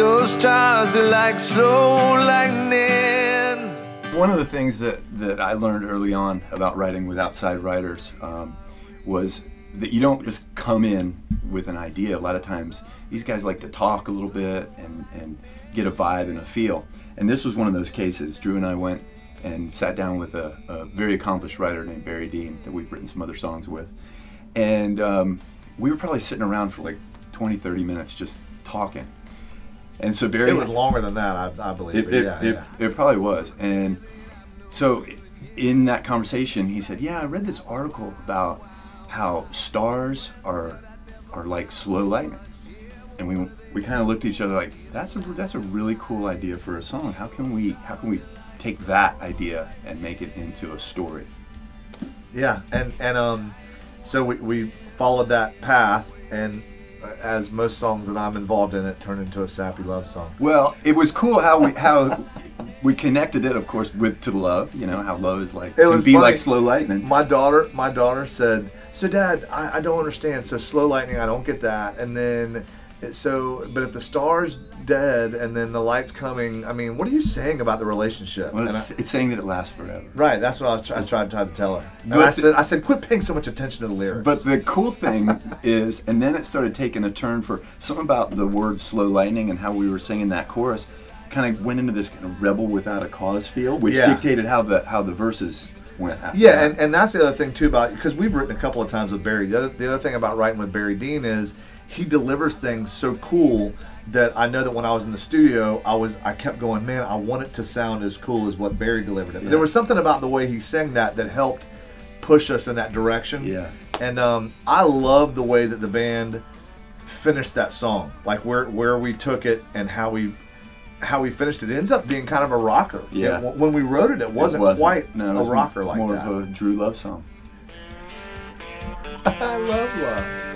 those stars, they're like slow lightning. One of the things that I learned early on about writing with outside writers was that you don't just come in with an idea. A lot of times these guys like to talk a little bit and get a vibe and a feel. And this was one of those cases. Drew and I went and sat down with a very accomplished writer named Barry Dean that we've written some other songs with. And we were probably sitting around for like 20, 30 minutes just talking. And so Barry... It was longer than that, I believe. It probably was. And so in that conversation, he said, yeah, I read this article about how stars are like slow lightning. And we kind of looked at each other like, that's a really cool idea for a song. How can we take that idea and make it into a story? Yeah, and so we followed that path, and as most songs that I'm involved in, it turned into a sappy love song. Well, it was cool how we connected it, of course, to love. You know how love is like, it can be funny, like slow lightning. My daughter said, so Dad, I don't understand. So slow lightning, I don't get that. And then, but if the star's dead and then the light's coming, I mean, what are you saying about the relationship? Well, it's saying that it lasts forever. Right, that's what I tried to tell her. And I said, quit paying so much attention to the lyrics. But the cool thing is, and then it started taking a turn for something about the word slow lightning and how we were singing that chorus, kind of went into this kind of rebel without a cause feel, which dictated how the verses went after. Yeah, and that's the other thing too about, because we've written a couple of times with Barry. The other thing about writing with Barry Dean is, he delivers things so cool that I know that when I was in the studio, I kept going, man, I want it to sound as cool as what Barry delivered it. Yeah. There was something about the way he sang that helped push us in that direction. Yeah. And I love the way that the band finished that song, like where we took it and how we finished it. It ends up being kind of a rocker. Yeah. It, when we wrote it, it wasn't quite a rocker like that. More of a Drew love song. I love love.